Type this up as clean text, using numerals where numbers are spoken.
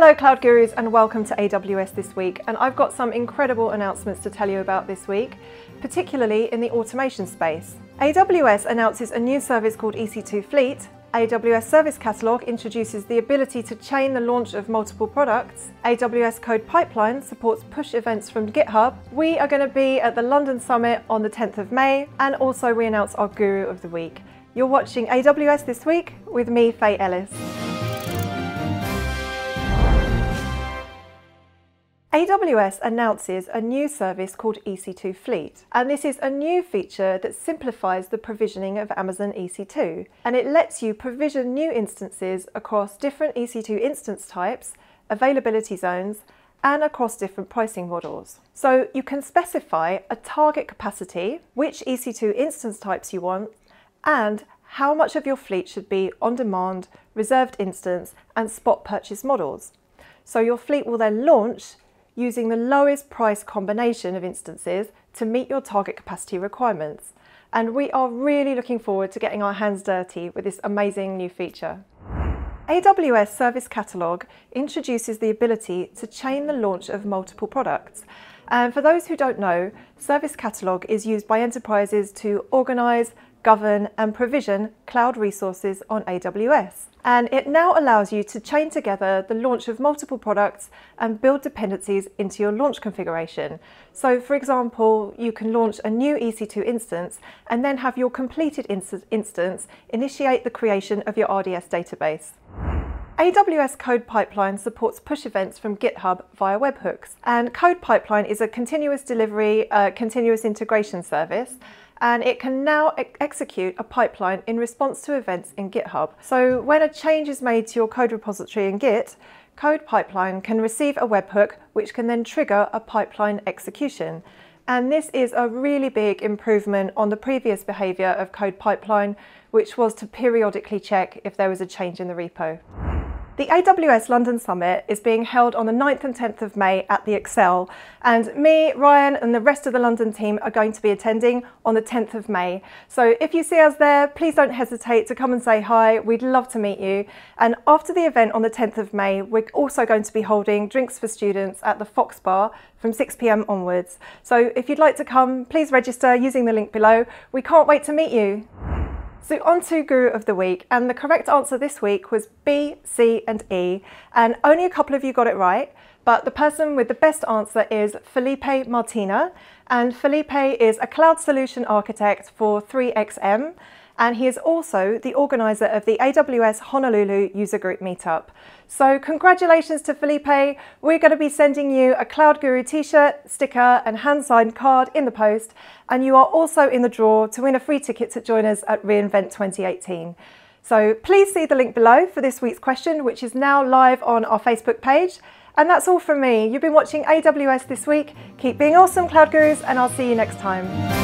Hello Cloud Gurus and welcome to AWS This Week, and I've got some incredible announcements to tell you about this week, particularly in the automation space. AWS announces a new service called EC2 Fleet, AWS Service Catalog introduces the ability to chain the launch of multiple products, AWS CodePipeline supports push events from GitHub, we are going to be at the London Summit on the 10th of May, and also we announce our Guru of the Week. You're watching AWS This Week with me, Faye Ellis. AWS announces a new service called EC2 Fleet, and this is a new feature that simplifies the provisioning of Amazon EC2, and it lets you provision new instances across different EC2 instance types, availability zones, and across different pricing models. So you can specify a target capacity, which EC2 instance types you want, and how much of your fleet should be on-demand, reserved instance, and spot purchase models. So your fleet will then launch using the lowest price combination of instances to meet your target capacity requirements. And we are really looking forward to getting our hands dirty with this amazing new feature. AWS Service Catalog introduces the ability to chain the launch of multiple products. And for those who don't know, Service Catalog is used by enterprises to organize, govern and provision cloud resources on AWS. And it now allows you to chain together the launch of multiple products and build dependencies into your launch configuration. So for example, you can launch a new EC2 instance and then have your completed instance initiate the creation of your RDS database. AWS CodePipeline supports push events from GitHub via webhooks. And CodePipeline is a continuous delivery, continuous integration service, and it can now execute a pipeline in response to events in GitHub. So when a change is made to your code repository in Git, CodePipeline can receive a webhook, which can then trigger a pipeline execution. And this is a really big improvement on the previous behavior of CodePipeline, which was to periodically check if there was a change in the repo. The AWS London Summit is being held on the 9th and 10th of May at the Excel, and me, Ryan and the rest of the London team are going to be attending on the 10th of May. So if you see us there, please don't hesitate to come and say hi, we'd love to meet you. And after the event on the 10th of May, we're also going to be holding drinks for students at the Fox Bar from 6 PM onwards. So if you'd like to come, please register using the link below. We can't wait to meet you. So on to Guru of the Week, and the correct answer this week was B, C and E, and only a couple of you got it right, but the person with the best answer is Felipe Martina, and Felipe is a cloud solution architect for 3XM, and he is also the organizer of the AWS Honolulu User Group Meetup. So congratulations to Felipe, we're going to be sending you a Cloud Guru t-shirt, sticker and hand-signed card in the post, and you are also in the draw to win a free ticket to join us at reInvent 2018. So please see the link below for this week's question, which is now live on our Facebook page. And that's all from me. You've been watching AWS This Week. Keep being awesome, Cloud Gurus, and I'll see you next time.